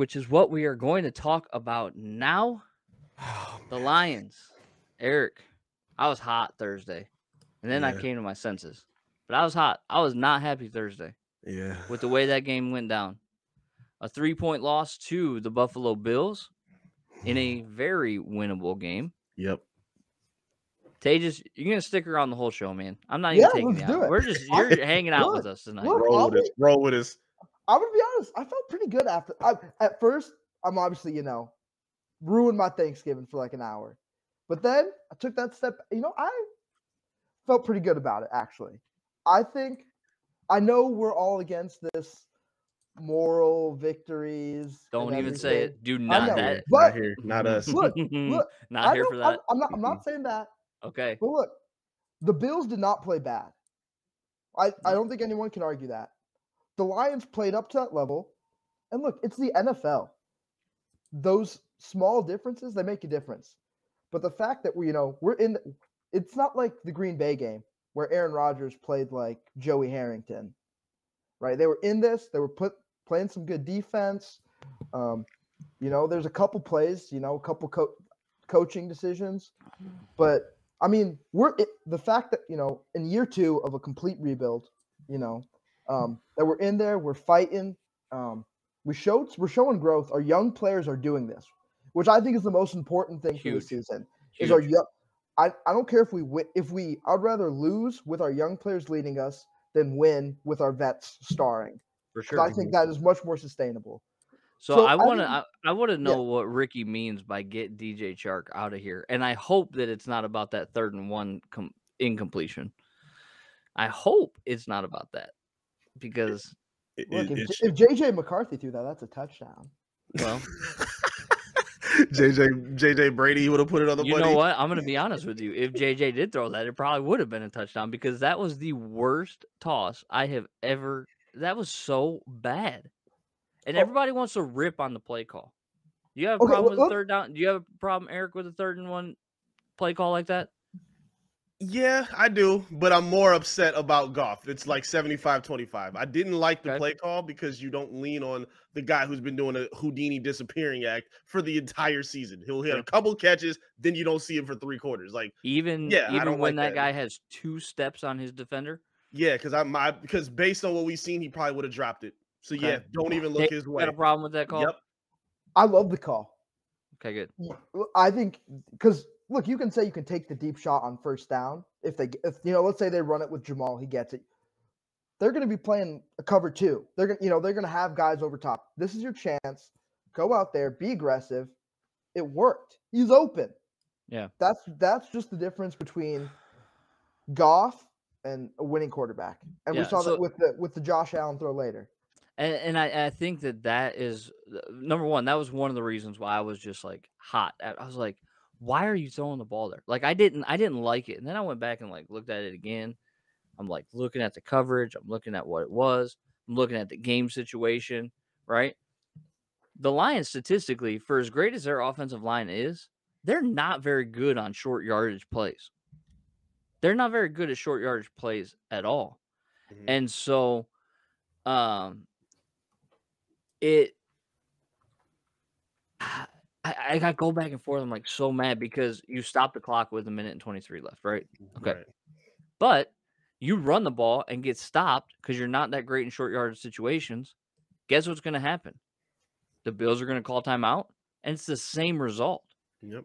which is what we are going to talk about now. Oh, the Lions. Eric, I was hot Thursday, and then I came to my senses. But I was hot. I was not happy Thursday. Yeah. With the way that game went down. A 3-point loss to the Buffalo Bills in a very winnable game. Yep. Tejas, you're going to stick around the whole show, man. I'm not even taking you out. We're just you're hanging out with us tonight. Roll with us. I'm going to be honest. I felt pretty good after. At first, I'm obviously, you know, ruined my Thanksgiving for like an hour. But then I took that step. You know, I felt pretty good about it, actually. I think – I know we're all against this moral victories. Don't even say it. Do not that. But not here. Not us. Look. Not here for that. I'm not saying that. Okay. But look, the Bills did not play bad. I don't think anyone can argue that. The Lions played up to that level. And look, it's the NFL. Those small differences, they make a difference. But the fact that we're in – it's not like the Green Bay game where Aaron Rodgers played like Joey Harrington, right? They were in this. They were playing some good defense. There's a couple plays, a couple coaching decisions. But, I mean, the fact that, in year two of a complete rebuild, that we're in there, we're fighting. We're showing growth. Our young players are doing this, which I think is the most important thing for the season. Is our young, I don't care if we win. I'd rather lose with our young players leading us than win with our vets starring. For sure. So I think that is much more sustainable. So I want to know what Ricky means by get DJ Chark out of here. And I hope that it's not about that 3rd and 1 incompletion. I hope it's not about that because if JJ McCarthy threw that, that's a touchdown. Well, JJ Brady would have put it on the money. You know what? I'm going to be honest with you. If JJ did throw that, it probably would have been a touchdown because that was the worst toss I have ever. That was so bad. And everybody wants to rip on the play call. Do you have a problem with the 3rd down? Do you have a problem, Eric, with a 3rd and 1 play call like that? Yeah, I do, but I'm more upset about Goff. It's like 75-25. I didn't like the play call because you don't lean on the guy who's been doing a Houdini disappearing act for the entire season. He'll hit a couple catches, then you don't see him for 3 quarters. Like even when like that guy has 2 steps on his defender. Yeah, because based on what we've seen, he probably would have dropped it. So don't even look his way. Got a problem with that call? Yep. I love the call. Okay, good. I think because. Look, you can say you can take the deep shot on 1st down if let's say they run it with Jamal, he gets it. They're going to be playing a cover 2. They're going to have guys over top. This is your chance. Go out there, be aggressive. It worked. He's open. Yeah, that's just the difference between Goff and a winning quarterback. And we saw that with the Josh Allen throw later. And I think that is number one. That was one of the reasons why I was just like hot. I was like, why are you throwing the ball there? Like I didn't like it. And then I went back and like looked at it again. I'm like looking at the coverage. I'm looking at what it was. I'm looking at the game situation, right? The Lions statistically, for as great as their offensive line is, they're not very good on short yardage plays. They're not very good at short yardage plays at all. Mm-hmm. And so I go back and forth. I'm like so mad because you stop the clock with 1:23 left, right? Okay. Right. But you run the ball and get stopped because you're not that great in short yardage situations. Guess what's going to happen? The Bills are going to call timeout, and it's the same result. Yep.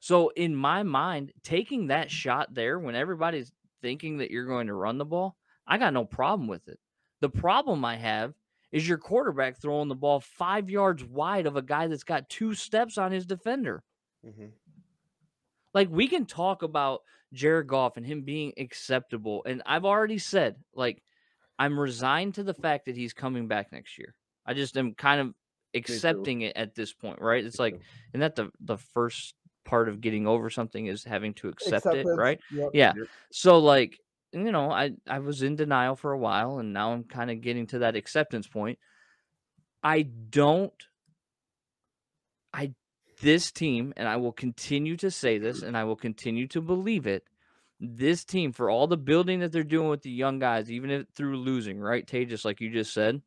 So in my mind, taking that shot there when everybody's thinking that you're going to run the ball, I got no problem with it. The problem I have is your quarterback throwing the ball 5 yards wide of a guy that's got 2 steps on his defender. Mm-hmm. Like, we can talk about Jared Goff and him being acceptable. And I've already said, like, I'm resigned to the fact that he's coming back next year. I just am kind of accepting it at this point, right? It's like, and that the first part of getting over something is having to accept it, right? Yep. Yeah. So, like, I was in denial for a while, and now I'm kind of getting to that acceptance point. This team, and I will continue to say this, and I will continue to believe it, this team, for all the building that they're doing with the young guys, even through losing, right, Tay, just like you just said,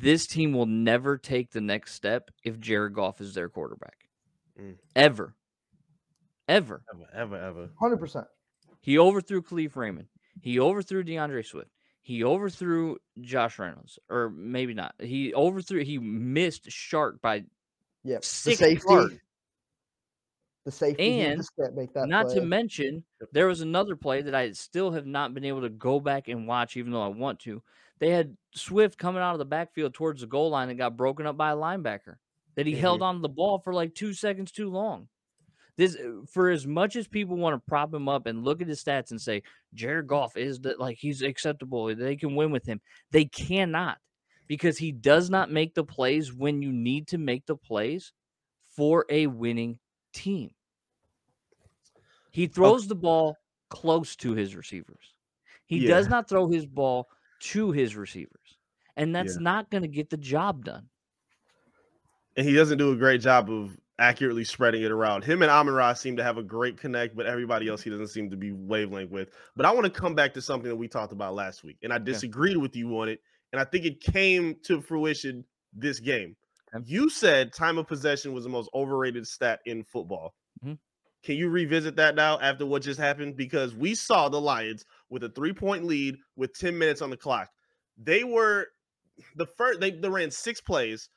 this team will never take the next step if Jared Goff is their quarterback. Ever. Ever. Ever, ever. 100%. He overthrew Khalif Raymond. He overthrew DeAndre Swift. He overthrew Josh Reynolds. Or maybe not. He missed Chark by 6 yards. The safety. And make that not play. To mention, there was another play that I still have not been able to go back and watch, even though I want to. They had Swift coming out of the backfield towards the goal line and got broken up by a linebacker that he held on to the ball for like 2 seconds too long. This, for as much as people want to prop him up and look at his stats and say, Jared Goff is that, like, he's acceptable, they can win with him. They cannot, because he does not make the plays when you need to make the plays for a winning team. He throws the ball close to his receivers. He does not throw his ball to his receivers, and that's not going to get the job done. And he doesn't do a great job of accurately spreading it around. Him and Amon-Ra seem to have a great connect, but everybody else he doesn't seem to be wavelength with. But I want to come back to something that we talked about last week, and I disagreed with you on it, and I think it came to fruition this game. You said time of possession was the most overrated stat in football. Can you revisit that now after what just happened? Because we saw the Lions with a 3-point lead with 10 minutes on the clock. They were the first, they ran 6 plays,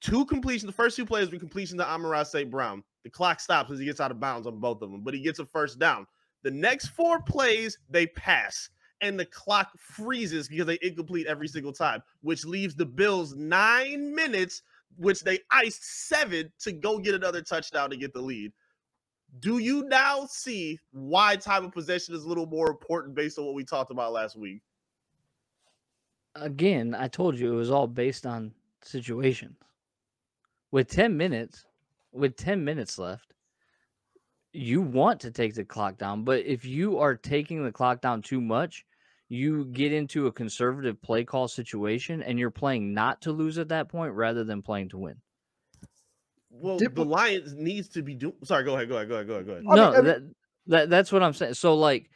2 completions. The first 2 plays were completion to Amari St. Brown. The clock stops as he gets out of bounds on both of them, but he gets a first down. The next 4 plays, they pass, and the clock freezes because they incomplete every single time, which leaves the Bills 9 minutes, which they iced 7 to go get another touchdown to get the lead. Do you now see why time of possession is a little more important based on what we talked about last week? Again, I told you it was all based on situations. With 10 minutes left, you want to take the clock down. But if you are taking the clock down too much, you get into a conservative play call situation, and you're playing not to lose at that point rather than playing to win. Well, the Lions needs to be doing... Sorry, go ahead. No, that's what I'm saying. So, like,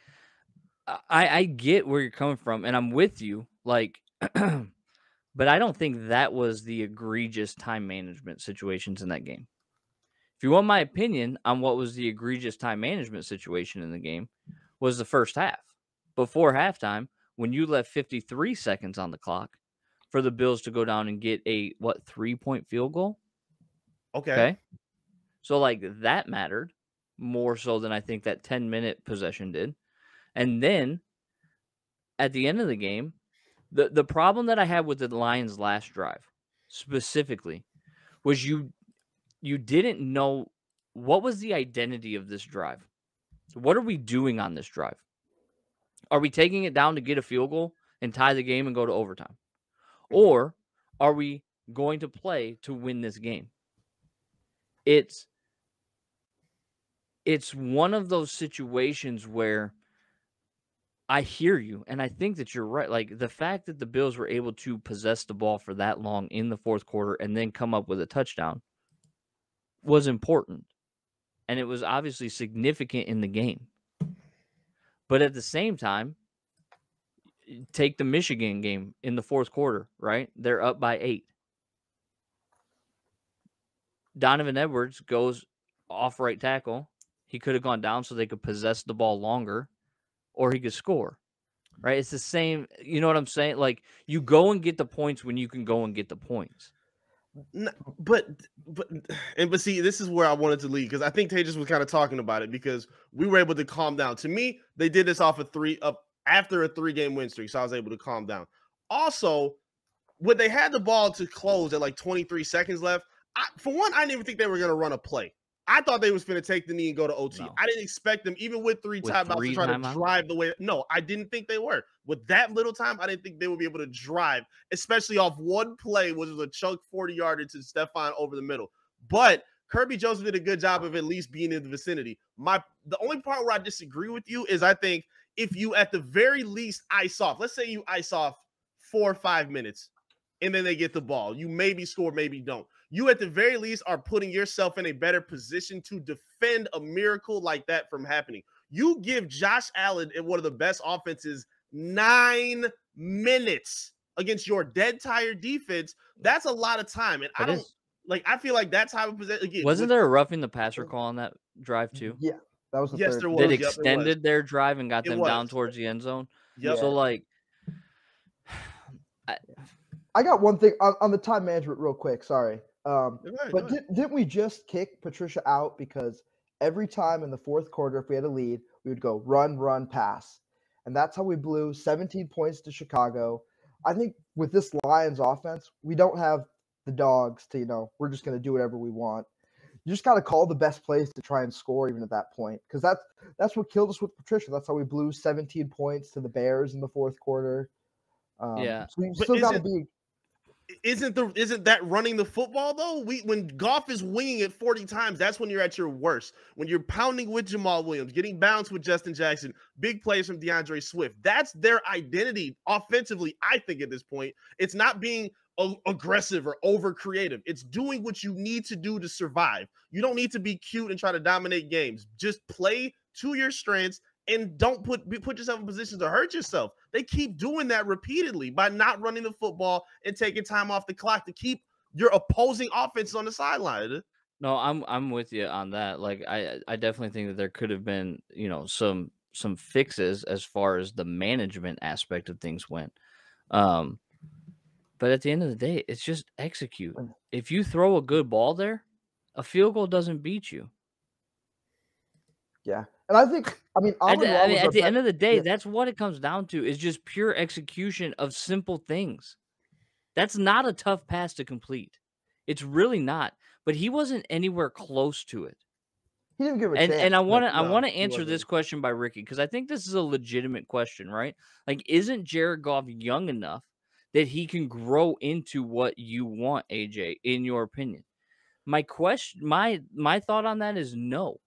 I get where you're coming from, and I'm with you. Like, but I don't think that was the egregious time management situations in that game. If you want my opinion on what was the egregious time management situation in the game, was the first half. Before halftime, when you left 53 seconds on the clock for the Bills to go down and get a, 3-point field goal? Okay. So, like, that mattered more so than I think that 10-minute possession did. And then at the end of the game, the problem that I had with the Lions' last drive specifically was you didn't know what was the identity of this drive. What are we doing on this drive? Are we taking it down to get a field goal and tie the game and go to overtime? Or are we going to play to win this game? It's one of those situations where I hear you, and I think that you're right. Like, the fact that the Bills were able to possess the ball for that long in the fourth quarter and then come up with a touchdown was important, and it was obviously significant in the game. But at the same time, take the Michigan game in the fourth quarter, right? They're up by 8. Donovan Edwards goes off right tackle. He could have gone down so they could possess the ball longer, or he could score, right? It's the same. You know what I'm saying? Like, you go and get the points when you can go and get the points. No, but see, this is where I wanted to lead, because I think Tejas was kind of talking about it, because we were able to calm down. To me, they did this off a 3-game win streak, so I was able to calm down. Also, when they had the ball to close at like 23 seconds left, for one, I didn't even think they were going to run a play. I thought they was going to take the knee and go to OT. No. I didn't expect them, even with 3 timeouts, to try to drive the way. No, I didn't think they were. With that little time, I didn't think they would be able to drive, especially off one play, which was a chunk 40-yarder to Stefan over the middle. But Kirby Joseph did a good job of at least being in the vicinity. The only part where I disagree with you is I think if you at the very least ice off, let's say you ice off 4 or 5 minutes, and then they get the ball. You maybe score, maybe don't. You at the very least are putting yourself in a better position to defend a miracle like that from happening. You give Josh Allen in one of the best offenses 9 minutes against your dead tired defense, that's a lot of time. And I don't like, I feel like that type of possession. Again, wasn't there a roughing the passer call on that drive too? Yeah, that was the third. There was. That extended their drive and got them down towards the end zone. Yep. So like, I got one thing on the time management real quick. Sorry. But didn't we just kick Patricia out because every time in the fourth quarter, if we had a lead, we would go run, run, pass. And that's how we blew 17 points to Chicago. I think with this Lions offense, we don't have the dogs to, you know, we're just going to do whatever we want. You just got to call the best plays to try and score even at that point, because that's what killed us with Patricia. That's how we blew 17 points to the Bears in the fourth quarter. So you still got to be. Isn't that running the football though? When Goff is winging it 40 times, that's when you're at your worst. When you're pounding with Jamal Williams, getting bounced with Justin Jackson, big plays from DeAndre Swift. That's their identity offensively, I think, at this point. It's not being aggressive or over creative. It's doing what you need to do to survive. You don't need to be cute and try to dominate games. Just play to your strengths and don't put yourself in positions to hurt yourself. They keep doing that repeatedly by not running the football and taking time off the clock to keep your opposing offenses on the sideline. No, I'm with you on that. Like I definitely think that there could have been, you know, some fixes as far as the management aspect of things went. But at the end of the day, it's just execute. If you throw a good ball there, a field goal doesn't beat you. Yeah. And I think, I mean, at the end of the day, that's what it comes down to, is just pure execution of simple things. That's not a tough pass to complete. It's really not. But he wasn't anywhere close to it. He didn't give a chance. And I want to answer this question by Ricky, because I think this is a legitimate question, right? Like, isn't Jared Goff young enough that he can grow into what you want, AJ, in your opinion? My question, my thought on that is no.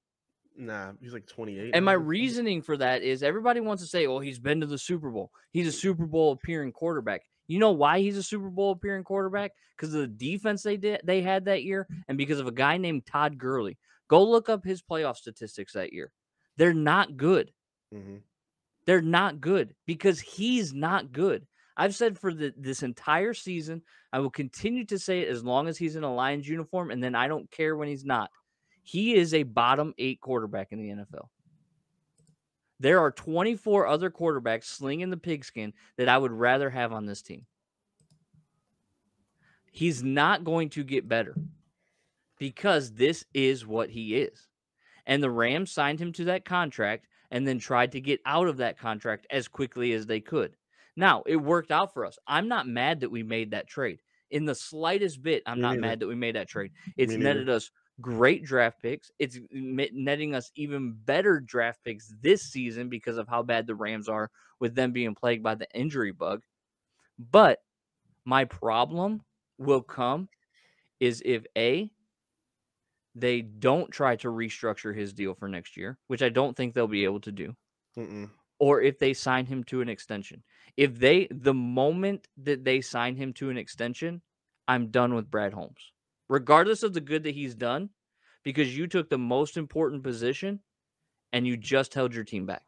Nah, he's like 28. And my reasoning for that is everybody wants to say, oh, he's been to the Super Bowl. He's a Super Bowl appearing quarterback. You know why he's a Super Bowl appearing quarterback? Because of the defense they had that year and because of a guy named Todd Gurley. Go look up his playoff statistics that year. They're not good. Mm-hmm. They're not good because he's not good. I've said for this entire season, I will continue to say it as long as he's in a Lions uniform, and then I don't care when he's not. He is a bottom 8 quarterback in the NFL. There are 24 other quarterbacks slinging the pigskin that I would rather have on this team. He's not going to get better because this is what he is. And the Rams signed him to that contract and then tried to get out of that contract as quickly as they could. Now, it worked out for us. I'm not mad that we made that trade. In the slightest bit, I'm not mad that we made that trade. It's netted us great draft picks. It's netting us even better draft picks this season because of how bad the Rams are, with them being plagued by the injury bug. But my problem will come is if A, they don't try to restructure his deal for next year, which I don't think they'll be able to do, or if they sign him to an extension. If the moment that they sign him to an extension, I'm done with Brad Holmes. Regardless of the good that he's done, because you took the most important position and you just held your team back.